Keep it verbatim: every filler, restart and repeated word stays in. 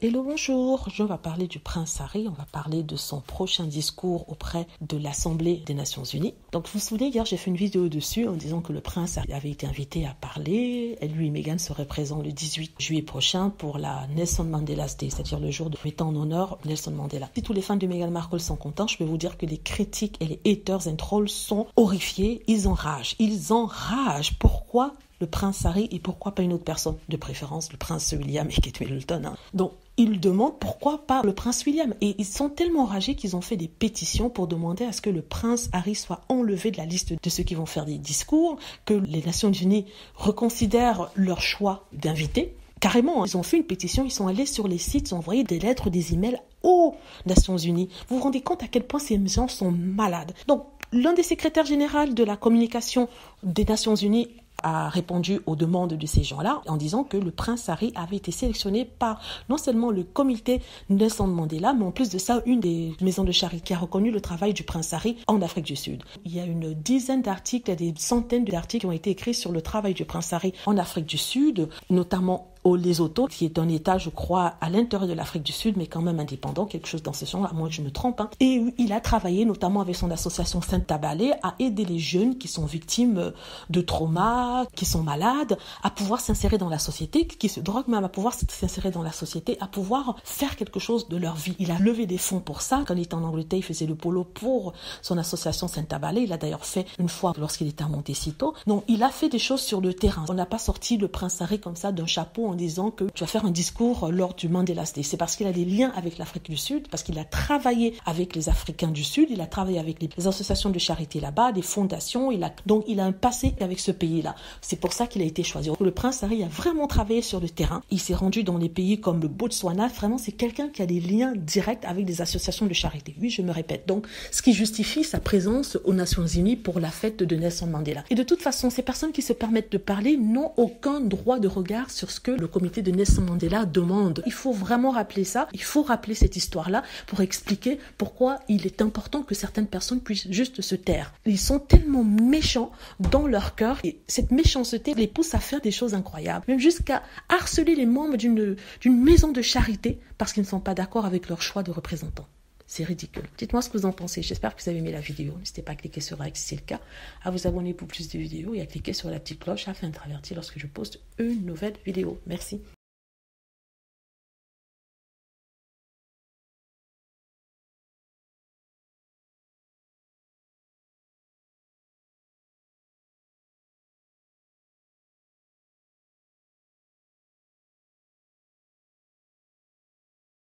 Hello, bonjour, je vais parler du prince Harry, on va parler de son prochain discours auprès de l'Assemblée des Nations Unies. Donc vous vous souvenez, hier j'ai fait une vidéo dessus en disant que le prince avait été invité à parler, et lui et Meghan seraient présents le dix-huit juillet prochain pour la Nelson Mandela's Day, c'est-à-dire le jour de mettant en honneur Nelson Mandela. Si tous les fans de Meghan Markle sont contents, je peux vous dire que les critiques et les haters and trolls sont horrifiés, ils enragent, ils enragent, pourquoi le prince Harry et pourquoi pas une autre personne, de préférence le prince William et Kate Middleton. Hein. Donc, ils demandent pourquoi pas le prince William. Et ils sont tellement enragés qu'ils ont fait des pétitions pour demander à ce que le prince Harry soit enlevé de la liste de ceux qui vont faire des discours, que les Nations Unies reconsidèrent leur choix d'inviter. Carrément, hein. Ils ont fait une pétition, ils sont allés sur les sites, ils ont envoyé des lettres, des emails aux Nations Unies. Vous vous rendez compte à quel point ces gens sont malades. Donc, l'un des secrétaires généraux de la communication des Nations Unies a répondu aux demandes de ces gens-là en disant que le prince Harry avait été sélectionné par non seulement le comité Nelson Mandela, mais en plus de ça, une des maisons de charité qui a reconnu le travail du prince Harry en Afrique du Sud. Il y a une dizaine d'articles, des centaines d'articles qui ont été écrits sur le travail du prince Harry en Afrique du Sud, notamment au Lesotho, qui est un état, je crois, à l'intérieur de l'Afrique du Sud, mais quand même indépendant, quelque chose dans ce genre, à moins que je me trompe. Hein. Et il a travaillé notamment avec son association Saint-Tabalé à aider les jeunes qui sont victimes de traumas, qui sont malades, à pouvoir s'insérer dans la société, qui se droguent même, à pouvoir s'insérer dans la société, à pouvoir faire quelque chose de leur vie. Il a levé des fonds pour ça. Quand il était en Angleterre, il faisait le polo pour son association Saint-Tabalé. Il l'a d'ailleurs fait une fois lorsqu'il était à Montecito. Donc, il a fait des choses sur le terrain. On n'a pas sorti le prince Harry comme ça d'un chapeau en disant que tu vas faire un discours lors du Mandela's Day. C'est parce qu'il a des liens avec l'Afrique du Sud, parce qu'il a travaillé avec les Africains du Sud, il a travaillé avec les associations de charité là-bas, des fondations, il a, donc il a un passé avec ce pays-là. C'est pour ça qu'il a été choisi. Le prince Harry a vraiment travaillé sur le terrain. Il s'est rendu dans des pays comme le Botswana. Vraiment, c'est quelqu'un qui a des liens directs avec des associations de charité. Oui, je me répète. Donc, ce qui justifie sa présence aux Nations Unies pour la fête de Nelson Mandela. Et de toute façon, ces personnes qui se permettent de parler n'ont aucun droit de regard sur ce que le comité de Nelson Mandela demande. Il faut vraiment rappeler ça, il faut rappeler cette histoire-là pour expliquer pourquoi il est important que certaines personnes puissent juste se taire. Ils sont tellement méchants dans leur cœur et cette méchanceté les pousse à faire des choses incroyables, même jusqu'à harceler les membres d'une d'une maison de charité parce qu'ils ne sont pas d'accord avec leur choix de représentant. C'est ridicule. Dites-moi ce que vous en pensez. J'espère que vous avez aimé la vidéo. N'hésitez pas à cliquer sur like si c'est le cas, à vous abonner pour plus de vidéos et à cliquer sur la petite cloche afin de être averti lorsque je poste une nouvelle vidéo. Merci.